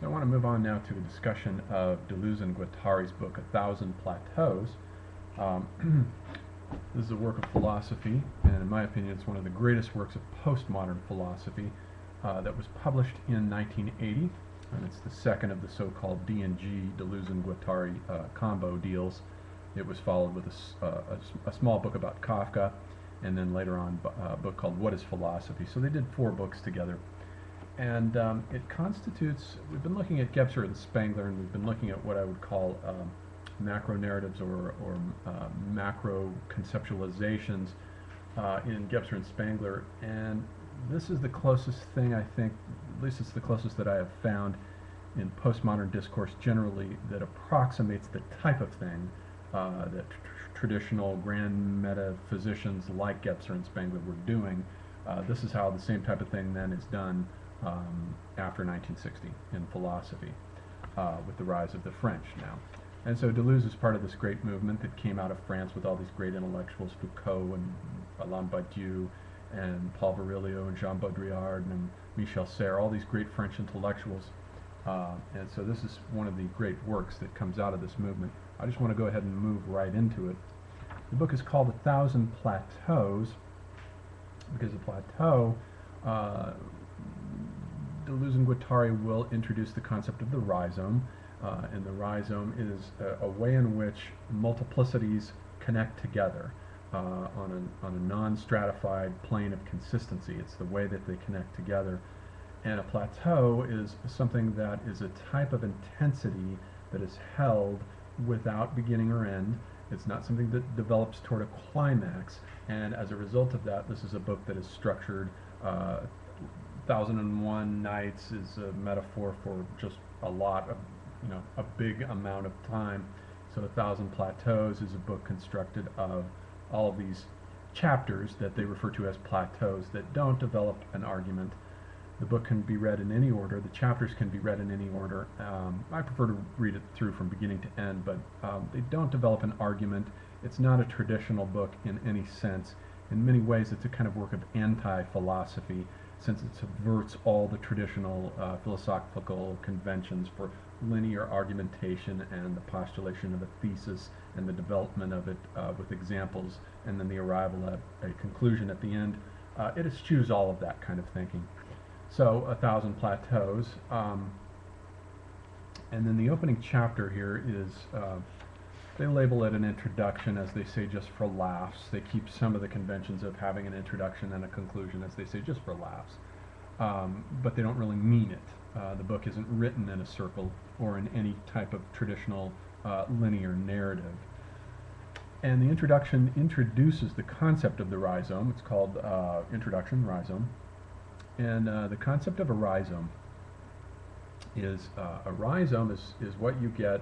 So I want to move on now to a discussion of Deleuze and Guattari's book, A Thousand Plateaus. This is a work of philosophy, and in my opinion, it's one of the greatest works of postmodern philosophy that was published in 1980, and it's the second of the so-called D&G, Deleuze and Guattari combo deals. It was followed with a small book about Kafka, and then later on a book called What is Philosophy? So they did four books together. And it constitutes, we've been looking at Gebser and Spangler, and we've been looking at what I would call macro-narratives or macro-conceptualizations in Gebser and Spangler. And this is the closest thing, I think, at least it's the closest that I have found in postmodern discourse generally, that approximates the type of thing that traditional grand metaphysicians like Gebser and Spangler were doing. This is how the same type of thing then is done after 1960 in philosophy with the rise of the French now. And so Deleuze is part of this great movement that came out of France with all these great intellectuals, Foucault and Alain Badiou and Paul Virilio and Jean Baudrillard and Michel Serre, all these great French intellectuals. And so this is one of the great works that comes out of this movement. I just want to go ahead and move right into it. The book is called A Thousand Plateaus because the plateau, Deleuze and Guattari will introduce the concept of the rhizome, and the rhizome is a way in which multiplicities connect together on a non-stratified plane of consistency. It's the way that they connect together, and a plateau is something that is a type of intensity that is held without beginning or end. It's not something that develops toward a climax, and as a result of that, this is a book that is structured. A Thousand and One Nights is a metaphor for just a lot of, you know, a big amount of time. So A Thousand Plateaus is a book constructed of all of these chapters that they refer to as plateaus that don't develop an argument. The book can be read in any order. The chapters can be read in any order. I prefer to read it through from beginning to end, but they don't develop an argument. It's not a traditional book in any sense. In many ways, it's a kind of work of anti-philosophy, since it subverts all the traditional philosophical conventions for linear argumentation and the postulation of a thesis and the development of it with examples, and then the arrival at a conclusion at the end. It eschews all of that kind of thinking. So, A Thousand Plateaus, and then the opening chapter here is, they label it an introduction, as they say, just for laughs. They keep some of the conventions of having an introduction and a conclusion, as they say, just for laughs, but they don't really mean it. The book isn't written in a circle or in any type of traditional linear narrative. And the introduction introduces the concept of the rhizome. It's called Introduction, Rhizome. And the concept of a rhizome is, a rhizome is what you get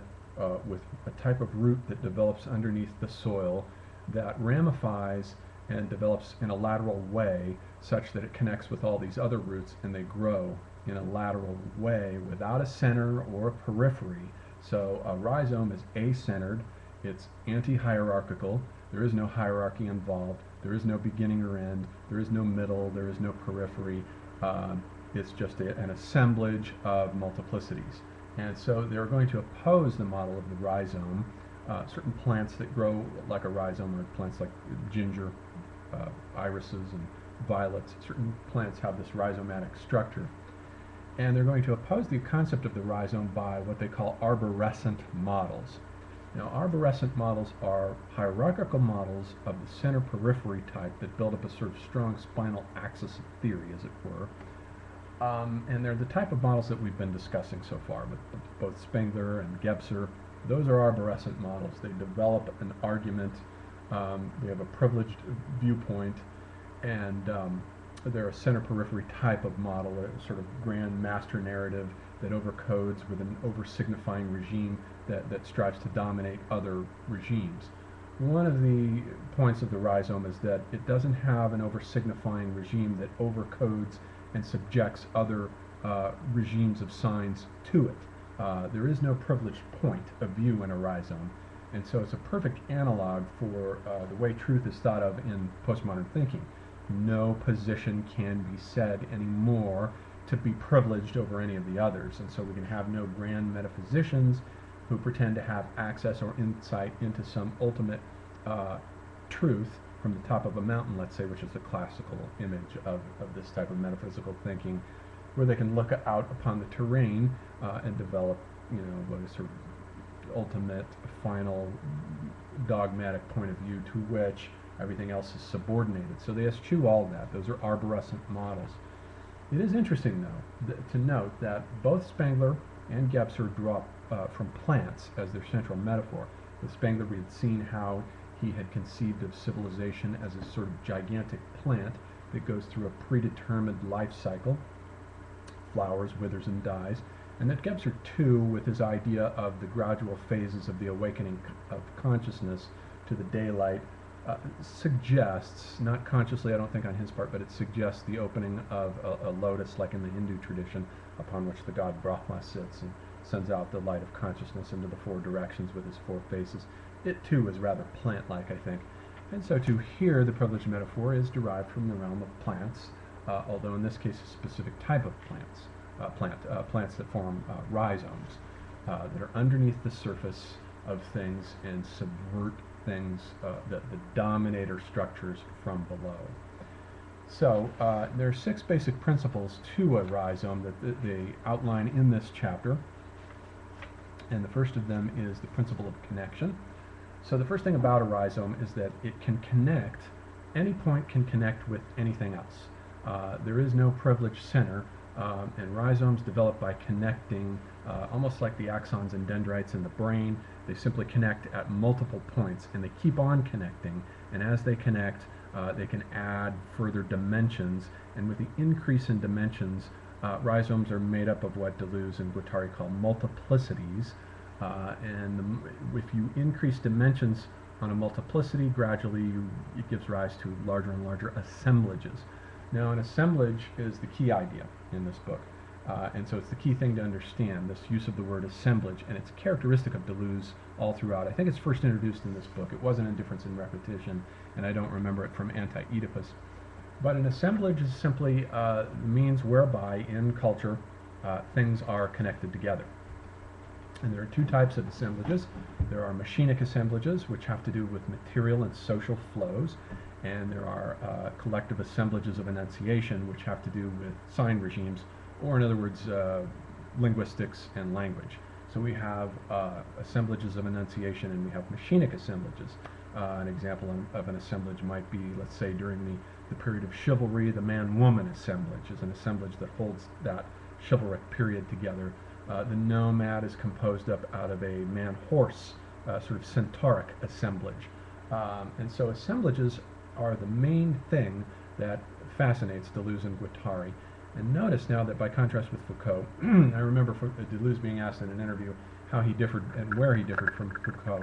with a type of root that develops underneath the soil that ramifies and develops in a lateral way such that it connects with all these other roots, and they grow in a lateral way without a center or a periphery. So a rhizome is a-centered, it's anti-hierarchical, there is no hierarchy involved, there is no beginning or end, there is no middle, there is no periphery. It's just an assemblage of multiplicities. And so they're going to oppose the model of the rhizome. Certain plants that grow like a rhizome are plants like ginger, irises, and violets. Certain plants have this rhizomatic structure. And they're going to oppose the concept of the rhizome by what they call arborescent models. Now, arborescent models are hierarchical models of the center-periphery type that build up a sort of strong spinal axis of theory, as it were. And they're the type of models that we've been discussing so far with both Spengler and Gebser. Those are arborescent models. They develop an argument, they have a privileged viewpoint, and they're a center-periphery type of model, a sort of grand master narrative that overcodes with an over-signifying regime that strives to dominate other regimes. One of the points of the rhizome is that it doesn't have an over-signifying regime that overcodes and subjects other regimes of signs to it. There is no privileged point of view in a rhizome, and so it's a perfect analog for the way truth is thought of in postmodern thinking. No position can be said anymore. to be privileged over any of the others. And so we can have no grand metaphysicians who pretend to have access or insight into some ultimate truth from the top of a mountain, let's say, which is the classical image of this type of metaphysical thinking, where they can look out upon the terrain and develop, what is sort of ultimate, final, dogmatic point of view to which everything else is subordinated. So they eschew all that. Those are arborescent models. It is interesting, though, to note that both Spangler and Gebser draw from plants as their central metaphor. With Spangler, we had seen how he had conceived of civilization as a sort of gigantic plant that goes through a predetermined life cycle, flowers, withers, and dies. And that Gebser, too, with his idea of the gradual phases of the awakening of consciousness to the daylight, suggests, not consciously, I don't think on his part, but it suggests the opening of a lotus, like in the Hindu tradition, upon which the god Brahma sits and sends out the light of consciousness into the four directions with his four faces. It, too, is rather plant-like, I think. And so, too, here, the privileged metaphor is derived from the realm of plants, although in this case a specific type of plants. Plants that form rhizomes that are underneath the surface of things and subvert things, the dominator structures from below. So there are six basic principles to a rhizome that they outline in this chapter. And the first of them is the principle of connection. So the first thing about a rhizome is that it can connect, any point can connect with anything else. There is no privileged center. And rhizomes develop by connecting, almost like the axons and dendrites in the brain. They simply connect at multiple points, and they keep on connecting. And as they connect, they can add further dimensions. And with the increase in dimensions, rhizomes are made up of what Deleuze and Guattari call multiplicities. And if you increase dimensions on a multiplicity, gradually it gives rise to larger and larger assemblages. Now, an assemblage is the key idea in this book, and so it's the key thing to understand, this use of the word assemblage, and it's characteristic of Deleuze all throughout. I think it's first introduced in this book. It wasn't in Difference and Repetition, and I don't remember it from Anti-Oedipus. But an assemblage is simply the means whereby, in culture, things are connected together. And there are two types of assemblages. There are machinic assemblages, which have to do with material and social flows, and there are collective assemblages of enunciation, which have to do with sign regimes, or in other words, linguistics and language. So we have assemblages of enunciation, and we have machinic assemblages. An example of an assemblage might be, let's say, during the period of chivalry, the man-woman assemblage is an assemblage that holds that chivalric period together. The nomad is composed up out of a man-horse, sort of centauric assemblage. And so assemblages are the main thing that fascinates Deleuze and Guattari. And notice now that by contrast with Foucault, I remember Deleuze being asked in an interview how he differed and where he differed from Foucault.